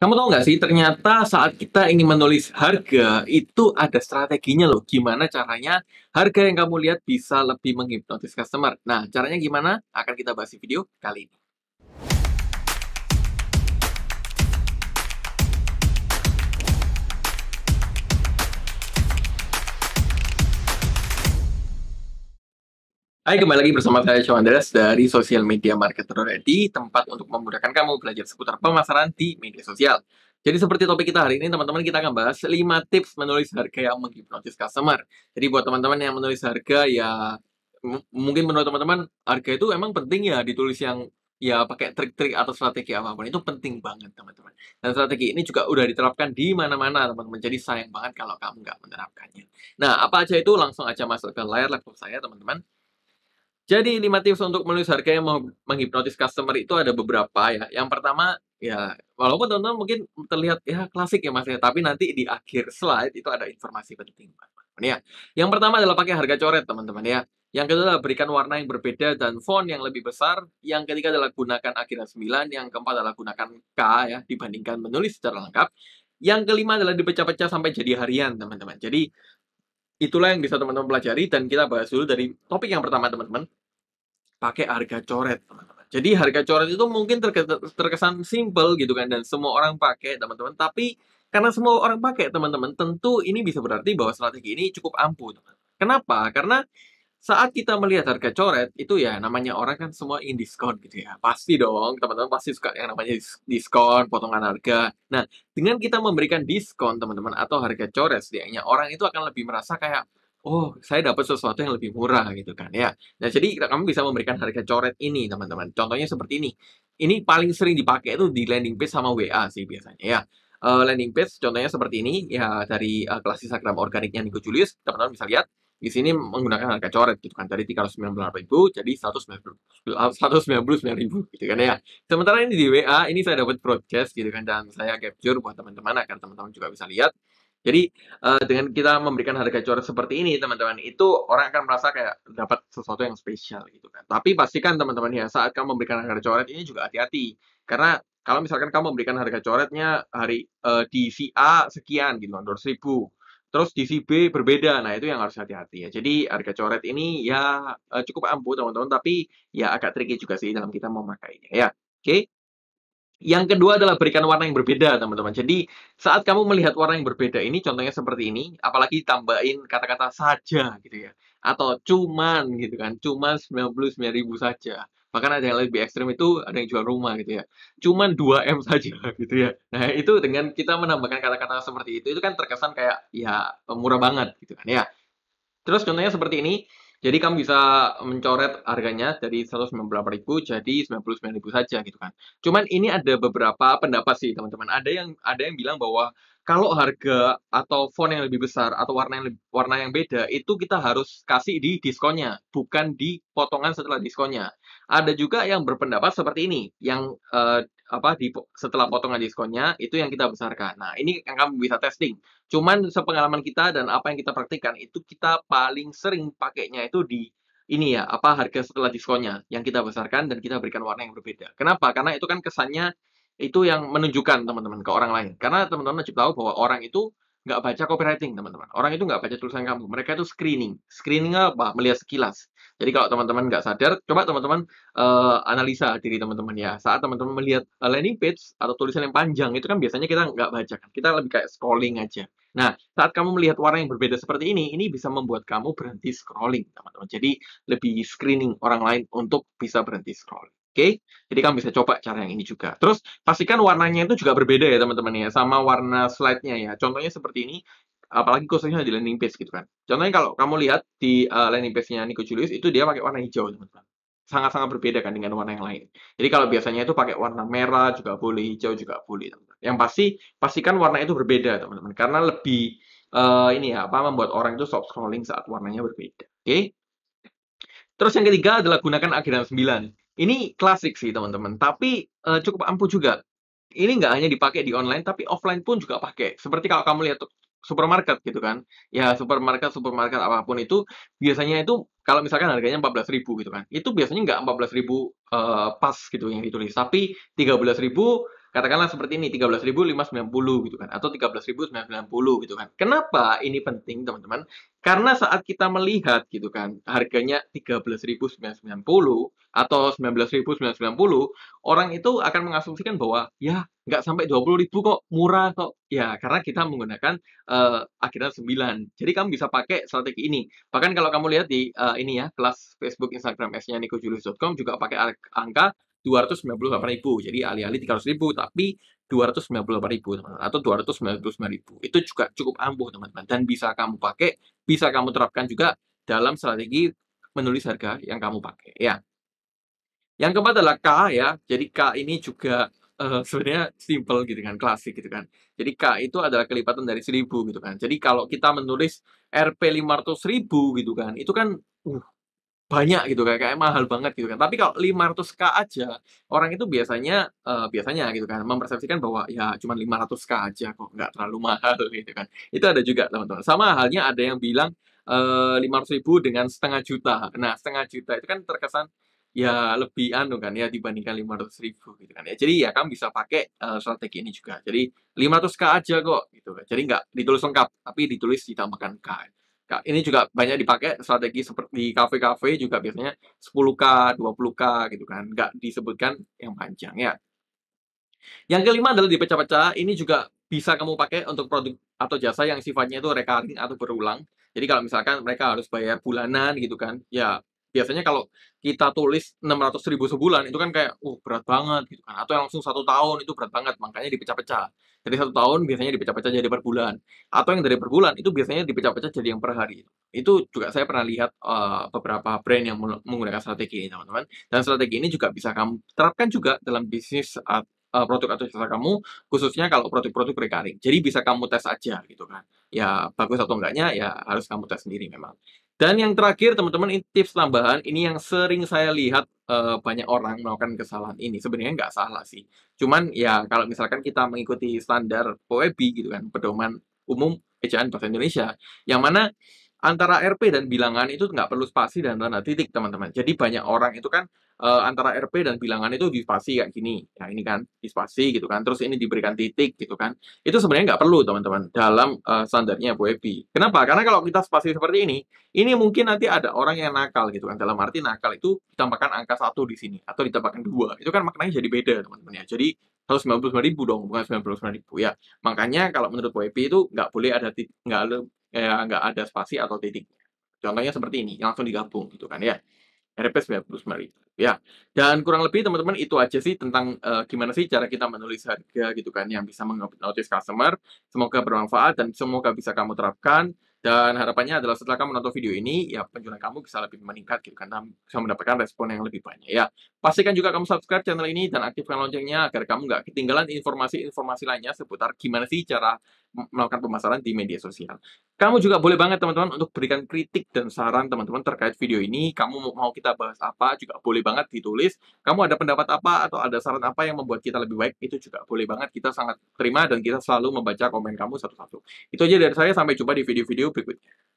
Kamu tahu nggak sih, ternyata saat kita ingin menulis harga, itu ada strateginya loh. Gimana caranya harga yang kamu lihat bisa lebih menghipnotis customer. Nah, caranya gimana? Akan kita bahas di video kali ini. Hai, kembali lagi bersama saya Siauw Andreas dari Social Media Marketer, di tempat untuk memudahkan kamu belajar seputar pemasaran di media sosial. Jadi seperti topik kita hari ini, teman-teman, kita akan bahas 5 tips menulis harga yang menghipnotis customer. Jadi buat teman-teman yang menulis harga, ya mungkin menurut teman-teman harga itu emang penting ya ditulis yang ya pakai trik-trik atau strategi apapun, itu penting banget teman-teman. Dan strategi ini juga udah diterapkan di mana-mana teman-teman, jadi sayang banget kalau kamu nggak menerapkannya. Nah, apa aja itu, langsung aja masuk ke layar laptop saya teman-teman. Jadi 5 tips untuk menulis harga yang menghipnotis customer itu ada beberapa ya. Yang pertama ya, walaupun teman-teman mungkin terlihat ya klasik ya mas ya, tapi nanti di akhir slide itu ada informasi penting teman-teman ya. Yang pertama adalah pakai harga coret teman-teman ya. Yang kedua adalah berikan warna yang berbeda dan font yang lebih besar. Yang ketiga adalah gunakan akhiran 9. Yang keempat adalah gunakan K ya dibandingkan menulis secara lengkap. Yang kelima adalah dipecah-pecah sampai jadi harian teman-teman. Jadi itulah yang bisa teman-teman pelajari, dan kita bahas dulu dari topik yang pertama teman-teman. Pakai harga coret teman-teman. Jadi harga coret itu mungkin terkesan simple gitu kan, dan semua orang pakai teman-teman. Tapi karena semua orang pakai teman-teman, tentu ini bisa berarti bahwa strategi ini cukup ampuh teman-teman. Kenapa? Karena saat kita melihat harga coret itu ya, namanya orang kan semua ingin diskon gitu ya. Pasti dong, teman-teman pasti suka yang namanya diskon, potongan harga. Nah, dengan kita memberikan diskon teman-teman atau harga coret setidaknya, orang itu akan lebih merasa kayak, oh, saya dapat sesuatu yang lebih murah gitu kan ya. Nah, jadi kamu bisa memberikan harga coret ini teman-teman. Contohnya seperti ini. Ini paling sering dipakai itu di landing page sama WA sih biasanya ya. Landing page contohnya seperti ini ya, dari kelas Instagram organiknya Nico Julius. Teman-teman bisa lihat. Di sini menggunakan harga coret gitu kan, dari 398.000 jadi 199.000 gitu kan ya. Sementara ini di WA ini saya dapat broadcast gitu kan, dan saya capture buat teman-teman agar teman-teman juga bisa lihat. Jadi dengan kita memberikan harga coret seperti ini teman-teman, itu orang akan merasa kayak dapat sesuatu yang spesial gitu kan. Tapi pastikan teman-teman ya, saat kamu memberikan harga coret ini juga hati-hati, karena kalau misalkan kamu memberikan harga coretnya hari di si A sekian gitu, 200.000. Terus di si B berbeda, nah itu yang harus hati-hati ya. Jadi harga coret ini ya cukup ampuh teman-teman, tapi ya agak tricky juga sih dalam kita memakainya ya. Oke. Yang kedua adalah berikan warna yang berbeda teman-teman. Jadi saat kamu melihat warna yang berbeda ini, contohnya seperti ini, apalagi tambahin kata-kata saja gitu ya, atau cuman gitu kan, cuman 99.000 saja. Bahkan ada yang lebih ekstrim itu, ada yang jual rumah gitu ya, cuman 2M saja gitu ya. Nah itu dengan kita menambahkan kata-kata seperti itu kan terkesan kayak ya murah banget gitu kan ya. Terus contohnya seperti ini. Jadi kamu bisa mencoret harganya dari 198.000 jadi 99.000 saja gitu kan. Cuman ini ada beberapa pendapat sih teman-teman. Ada yang bilang bahwa kalau harga atau font yang lebih besar atau warna yang beda itu kita harus kasih di diskonnya, bukan di potongan setelah diskonnya. Ada juga yang berpendapat seperti ini, yang setelah potongan diskonnya itu yang kita besarkan. Nah, ini yang kamu bisa testing. Cuman sepengalaman kita dan apa yang kita praktikkan itu, kita paling sering pakainya itu di ini ya, harga setelah diskonnya yang kita besarkan dan kita berikan warna yang berbeda. Kenapa? Karena itu kan kesannya itu yang menunjukkan teman-teman ke orang lain. Karena teman-teman wajib tahu bahwa orang itu nggak baca copywriting teman-teman. Orang itu nggak baca tulisan kamu. Mereka itu screening. Screeningnya apa? Melihat sekilas. Jadi kalau teman-teman nggak sadar, coba teman-teman analisa diri teman-teman ya. Saat teman-teman melihat landing page atau tulisan yang panjang itu kan biasanya kita nggak baca. Kita lebih kayak scrolling aja. Nah, saat kamu melihat warna yang berbeda seperti ini bisa membuat kamu berhenti scrolling teman-teman. Jadi lebih screening orang lain untuk bisa berhenti scrolling. Oke, jadi kamu bisa coba cara yang ini juga. Terus pastikan warnanya itu juga berbeda ya teman-teman ya, sama warna slide-nya ya. Contohnya seperti ini, apalagi khususnya di landing page gitu kan. Contohnya kalau kamu lihat di landing page-nya Nico Julius itu dia pakai warna hijau teman-teman. Sangat-sangat berbeda kan dengan warna yang lain. Jadi kalau biasanya itu pakai warna merah juga boleh, hijau juga boleh teman-teman. Yang pasti pastikan warna itu berbeda teman-teman, karena lebih membuat orang itu stop scrolling saat warnanya berbeda. Oke. Terus yang ketiga adalah gunakan akhiran 9. Ini klasik sih teman-teman, tapi cukup ampuh juga. Ini nggak hanya dipakai di online, tapi offline pun juga pakai. Seperti kalau kamu lihat supermarket gitu kan. Ya, supermarket apapun itu, biasanya itu kalau misalkan harganya 14.000 gitu kan. Itu biasanya nggak 14.000 pas gitu yang ditulis, tapi 13.000 Katakanlah seperti ini, 13.590 gitu kan, atau 13.990 gitu kan. Kenapa ini penting, teman-teman? Karena saat kita melihat gitu kan, harganya 13.990 atau 19.990, orang itu akan mengasumsikan bahwa ya nggak sampai 20.000 kok, murah kok. Ya, karena kita menggunakan akhiran 9. Jadi kamu bisa pakai strategi ini. Bahkan kalau kamu lihat di ini ya, kelas Facebook Instagram S-nya nicojulius.com juga pakai angka 298.000, jadi alih-alih 300.000 tapi 298.000 teman-teman, atau 299.000. Itu juga cukup ampuh teman-teman, dan bisa kamu pakai, bisa kamu terapkan juga dalam strategi menulis harga yang kamu pakai ya. Yang keempat adalah K ya. Jadi K ini juga sebenarnya simple gitu kan, klasik gitu kan. Jadi K itu adalah kelipatan dari 1.000 gitu kan. Jadi kalau kita menulis Rp 500.000 gitu kan, itu kan banyak gitu, kayak mahal banget gitu kan. Tapi kalau 500K aja, orang itu biasanya gitu kan mempersepsikan bahwa ya cuma 500K aja kok, nggak terlalu mahal gitu kan. Itu ada juga teman-teman. Sama halnya ada yang bilang 500.000 dengan setengah juta. Nah, setengah juta itu kan terkesan ya lebih anu kan ya, dibandingkan 500.000 gitu kan ya. Jadi ya kamu bisa pakai strategi ini juga. Jadi 500K aja kok gitu kan. Jadi nggak ditulis lengkap, tapi ditulis ditambahkan K. Ini juga banyak dipakai strategi seperti kafe-kafe juga, biasanya 10K, 20K gitu kan, nggak disebutkan yang panjang ya. Yang kelima adalah dipecah-pecah. Ini juga bisa kamu pakai untuk produk atau jasa yang sifatnya itu recurring atau berulang. Jadi kalau misalkan mereka harus bayar bulanan gitu kan, ya biasanya kalau kita tulis 600.000 sebulan itu kan kayak berat banget gitu kan, atau yang langsung 1 tahun itu berat banget, makanya dipecah-pecah. Jadi 1 tahun biasanya dipecah-pecah jadi per bulan, atau yang dari per bulan itu biasanya dipecah-pecah jadi yang per hari. Itu juga saya pernah lihat beberapa brand yang menggunakan strategi ini teman-teman, dan strategi ini juga bisa kamu terapkan juga dalam bisnis produk atau jasa kamu, khususnya kalau produk-produk recurring. Jadi bisa kamu tes aja gitu kan. Ya bagus atau enggaknya ya harus kamu tes sendiri memang. Dan yang terakhir teman-teman, tips tambahan ini yang sering saya lihat banyak orang melakukan kesalahan ini. Sebenarnya nggak salah sih. Cuman ya kalau misalkan kita mengikuti standar PUEBI gitu kan, pedoman umum ejaan bahasa Indonesia, yang mana antara RP dan bilangan itu nggak perlu spasi dan tanda titik teman-teman. Jadi banyak orang itu kan antara RP dan bilangan itu di spasi kayak gini. Nah ini kan di spasi gitu kan, terus ini diberikan titik gitu kan. Itu sebenarnya nggak perlu teman-teman dalam standarnya PUEBI. Kenapa? Karena kalau kita spasi seperti ini mungkin nanti ada orang yang nakal gitu kan. Dalam arti nakal itu ditambahkan angka 1 di sini atau ditambahkan 2. Itu kan maknanya jadi beda teman-teman ya. Jadi harus 99.000 dong, bukan 99.000 ya. Makanya kalau menurut PUEBI itu nggak boleh ada titik, nggak ada spasi atau titik. Contohnya seperti ini, langsung digabung gitu kan ya. Rp 99.000 ya. Dan kurang lebih teman-teman itu aja sih tentang gimana sih cara kita menulis harga gitu kan, yang bisa mengnotis customer. Semoga bermanfaat dan semoga bisa kamu terapkan. Dan harapannya adalah setelah kamu menonton video ini, ya penjualan kamu bisa lebih meningkat gitu kan, bisa mendapatkan respon yang lebih banyak ya. Pastikan juga kamu subscribe channel ini dan aktifkan loncengnya agar kamu nggak ketinggalan informasi-informasi lainnya seputar gimana sih cara melakukan pemasaran di media sosial. Kamu juga boleh banget teman-teman untuk berikan kritik dan saran teman-teman terkait video ini. Kamu mau kita bahas apa juga boleh banget ditulis. Kamu ada pendapat apa atau ada saran apa yang membuat kita lebih baik, itu juga boleh banget. Kita sangat terima dan kita selalu membaca komen kamu satu-satu. Itu aja dari saya, sampai jumpa di video-video berikutnya.